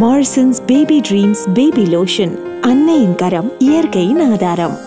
Morrison's Baby Dreams Baby Lotion. அன்னையின் கரம், இயற்கையின் ஆதாரம்.